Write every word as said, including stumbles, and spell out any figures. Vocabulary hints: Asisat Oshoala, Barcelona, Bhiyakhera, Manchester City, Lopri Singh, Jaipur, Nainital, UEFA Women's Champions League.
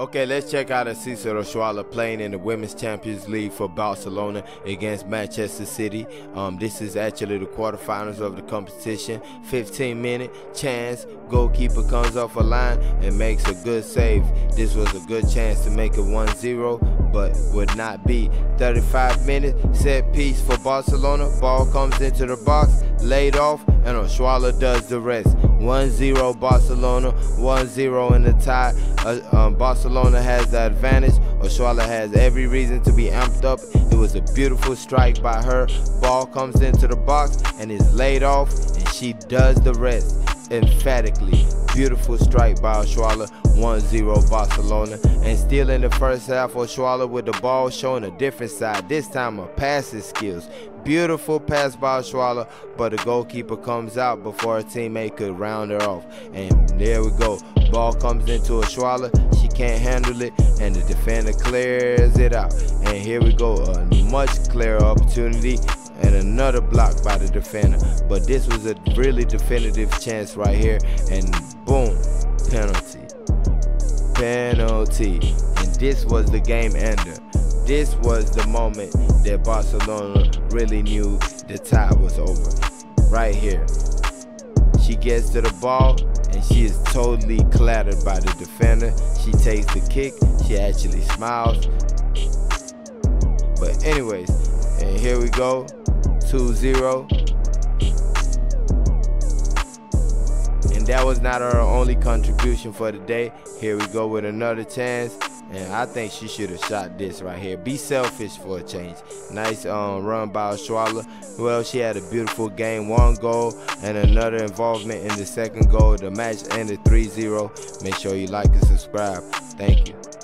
Okay, let's check out Asisat Oshoala playing in the Women's Champions League for Barcelona against Manchester City. Um, this is actually the quarterfinals of the competition. fifteen minute chance. Goalkeeper comes off a line and makes a good save. This was a good chance to make it one zero, but would not be. thirty-five minutes, set piece for Barcelona. Ball comes into the box, laid off, and Oshoala does the rest. one zero Barcelona, one zero in the tie. Uh, um, Barcelona has the advantage. Oshoala has every reason to be amped up. It was a beautiful strike by her. Ball comes into the box and is laid off, and she does the rest emphatically. Beautiful strike by Oshoala. one zero Barcelona. And still in the first half, Oshoala with the ball, showing a different side. This time her passing skills. Beautiful pass by Oshoala, but the goalkeeper comes out before her teammate could round her off. And there we go. Ball comes into Oshoala. She can't handle it, and the defender clears it out. And here we go. A much clearer opportunity. And another block by the defender. But this was a really definitive chance right here. And boom, penalty. Penalty. And this was the game ender. This was the moment that Barcelona really knew the tie was over. Right here. She gets to the ball, and she is totally clattered by the defender. She takes the kick. She actually smiles. But anyways, and here we go. two zero. And that was not her only contribution for the day. Here we go with another chance. And I think she should have shot this right here. Be selfish for a change. Nice um, run by Oshoala. Well, she had a beautiful game. One goal and another involvement in the second goal. The match ended three zero. Make sure you like and subscribe. Thank you.